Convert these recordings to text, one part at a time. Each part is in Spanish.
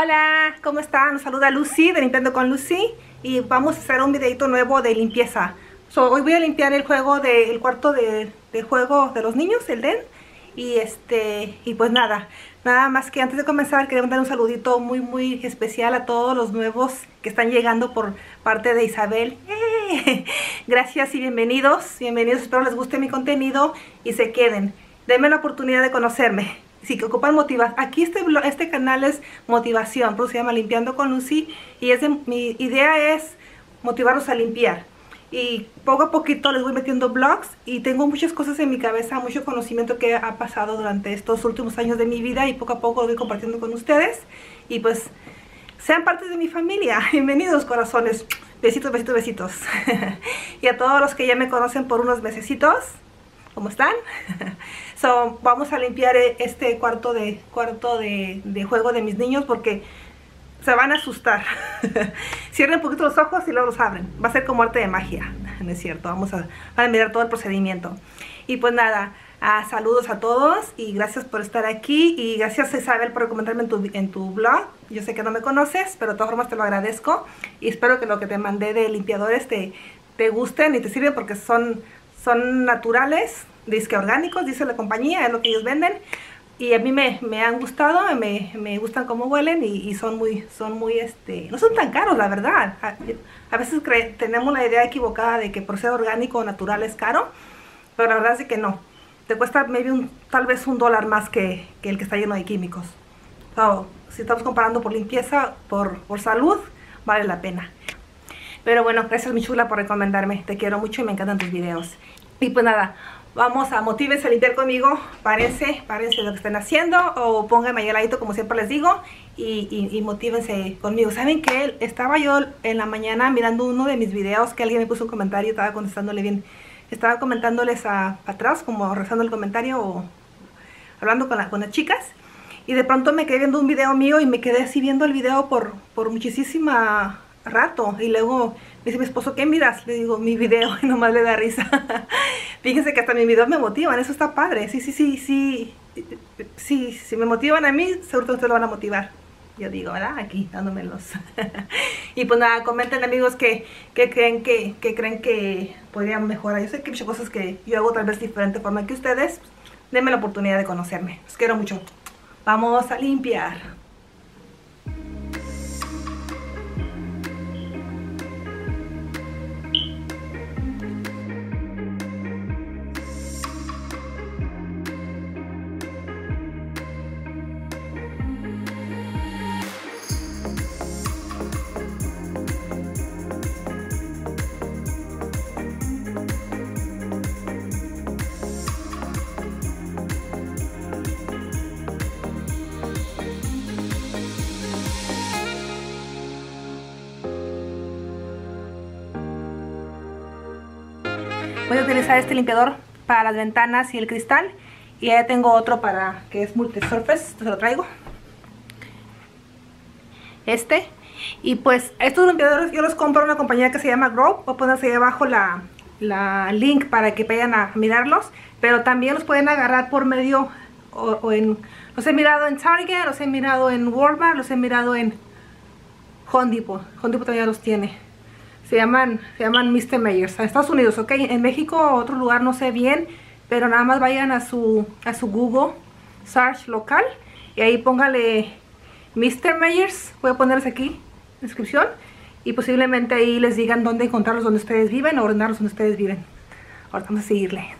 Hola, ¿cómo están? Nos saluda Lucy de Limpiando con Lucy y vamos a hacer un videito nuevo de limpieza. Hoy voy a limpiar el juego del cuarto de juego de los niños, el den. Y pues nada más que antes de comenzar quería mandar un saludito muy especial a todos los nuevos que están llegando por parte de Isabel. ¡Eh! Gracias y bienvenidos, espero les guste mi contenido y se queden. Denme la oportunidad de conocerme. Sí, que ocupan motivación. Aquí este canal es motivación, pero se llama Limpiando con Lucy y mi idea es motivarlos a limpiar. Y poco a poquito les voy metiendo vlogs y tengo muchas cosas en mi cabeza, mucho conocimiento que ha pasado durante estos últimos años de mi vida y poco a poco lo voy compartiendo con ustedes. Y pues sean parte de mi familia. Bienvenidos, corazones. Besitos, besitos, besitos. Y a todos los que ya me conocen por unos mesecitos. ¿Cómo están? Vamos a limpiar este cuarto de juego de mis niños porque se van a asustar. Cierren un poquito los ojos y luego los abren. Va a ser como arte de magia, ¿no es cierto? Vamos a mirar todo el procedimiento. Y pues nada, saludos a todos y gracias por estar aquí. Y gracias a Isabel por recomendarme en tu blog. Yo sé que no me conoces, pero de todas formas te lo agradezco. Y espero que lo que te mandé de limpiadores te gusten y te sirven porque son naturales, dice que orgánicos, dice la compañía, es lo que ellos venden. Y a mí me han gustado, me gustan cómo huelen y son muy, no son tan caros, la verdad. A veces tenemos la idea equivocada de que por ser orgánico o natural es caro, pero la verdad es que no. Te cuesta maybe tal vez un dólar más que el que está lleno de químicos. So, si estamos comparando por limpieza, por salud, vale la pena. Pero bueno, gracias mi chula por recomendarme, te quiero mucho y me encantan tus videos. Y pues nada, vamos a motivarse a limpiar conmigo, párense lo que están haciendo o pónganme ahí al ladito como siempre les digo y motívense conmigo. ¿Saben qué? Estaba yo en la mañana mirando uno de mis videos que alguien me puso un comentario, estaba contestándole bien, estaba comentándoles atrás como rezando el comentario o hablando con las chicas. Y de pronto me quedé viendo un video mío y me quedé así viendo el video por muchísima rato y luego me dice mi esposo, ¿qué miras? Le digo, mi video, y nomás le da risa. Fíjense que hasta mis videos me motivan, eso está padre. Sí, si me motivan a mí, seguro que ustedes lo van a motivar. Yo digo, ¿verdad? Aquí, dándomelos. Y pues nada, comenten amigos que creen que podrían mejorar. Yo sé que hay muchas cosas que yo hago tal vez de diferente forma que ustedes. Denme la oportunidad de conocerme, los quiero mucho. Vamos a limpiar. Voy a utilizar este limpiador para las ventanas y el cristal. Y ya tengo otro para que es multisurface, se lo traigo. Y pues estos limpiadores yo los compro en una compañía que se llama Grove. Voy a ponerse ahí abajo la link para que vayan a mirarlos. Pero también los pueden agarrar por medio, los he mirado en Target, los he mirado en Walmart, los he mirado en Home Depot. Home Depot todavía los tiene. Se llaman Mr. Mayers, en Estados Unidos, ok. En México, otro lugar, no sé bien, pero nada más vayan a su Google Search local y ahí póngale Mr. Mayers, voy a ponerles aquí, descripción, y posiblemente ahí les digan dónde encontrarlos, donde ustedes viven, o ordenarlos donde ustedes viven. Ahora vamos a seguirle.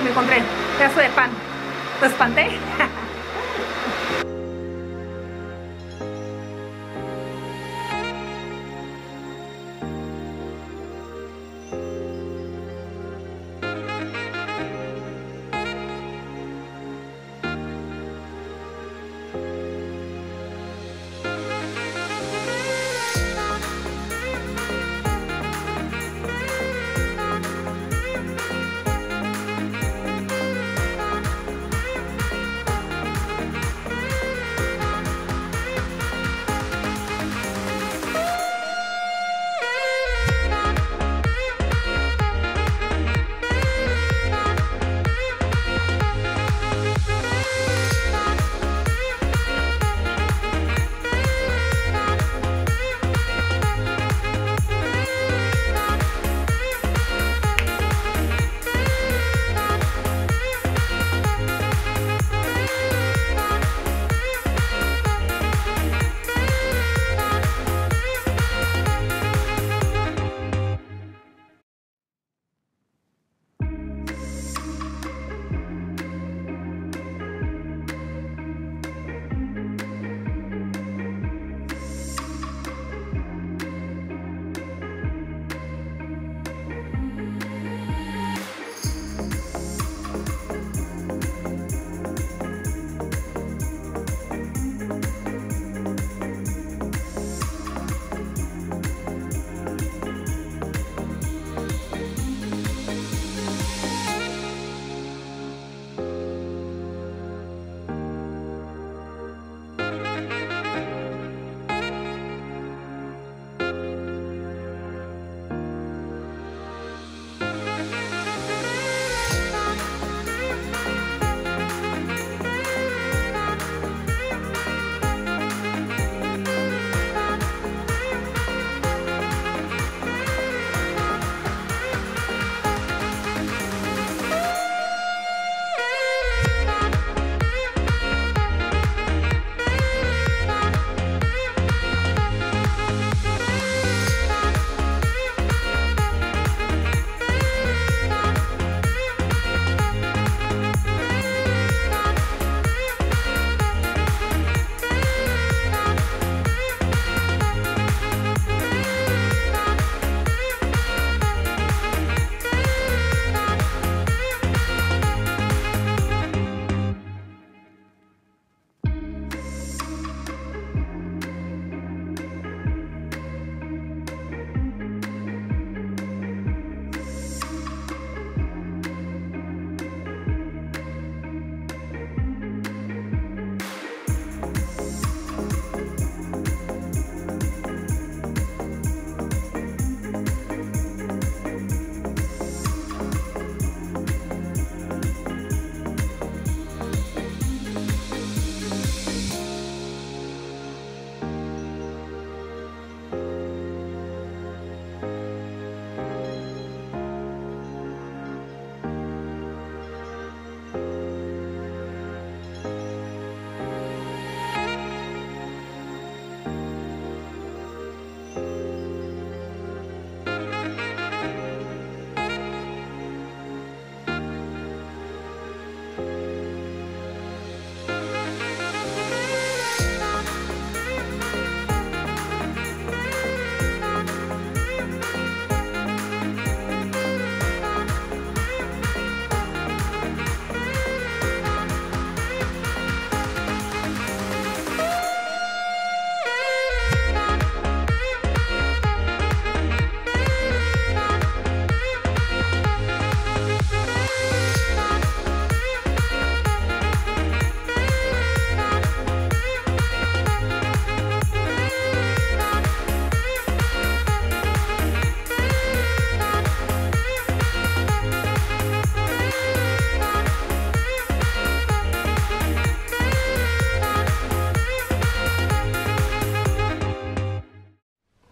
que me encontré, pedazo de pan. ¿Te espanté?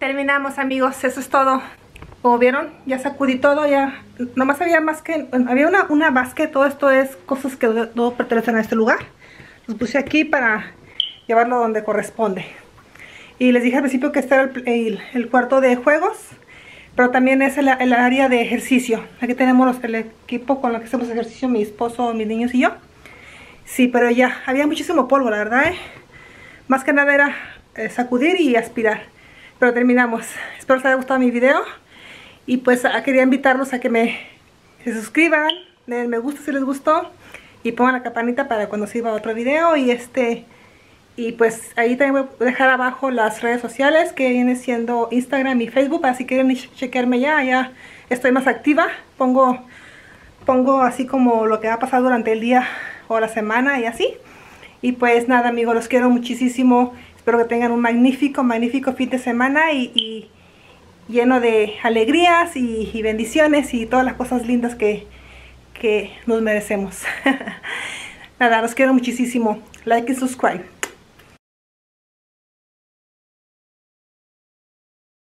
Terminamos, amigos, eso es todo. Como vieron, ya sacudí todo, ya nomás había más que, había una basket, todo esto es cosas que no pertenecen a este lugar. Los puse aquí para llevarlo donde corresponde. Y les dije al principio que este era el cuarto de juegos, Pero también es el área de ejercicio. Aquí tenemos el equipo con el que hacemos ejercicio, mi esposo, mis niños y yo. Sí, pero ya, había muchísimo polvo, la verdad, ¿eh? Más que nada era sacudir y aspirar. Pero terminamos. Espero les haya gustado mi video. Y pues quería invitarlos a que se suscriban, le den me gusta si les gustó. Y pongan la campanita para cuando suba otro video. Y pues ahí también voy a dejar abajo las redes sociales, que viene siendo Instagram y Facebook, para si quieren chequearme ya estoy más activa. Pongo así como lo que va a pasar durante el día o la semana y así. Y pues nada, amigos, los quiero muchísimo. Espero que tengan un magnífico, magnífico fin de semana y lleno de alegrías y bendiciones y todas las cosas lindas que nos merecemos. Nada, los quiero muchísimo. Like y subscribe.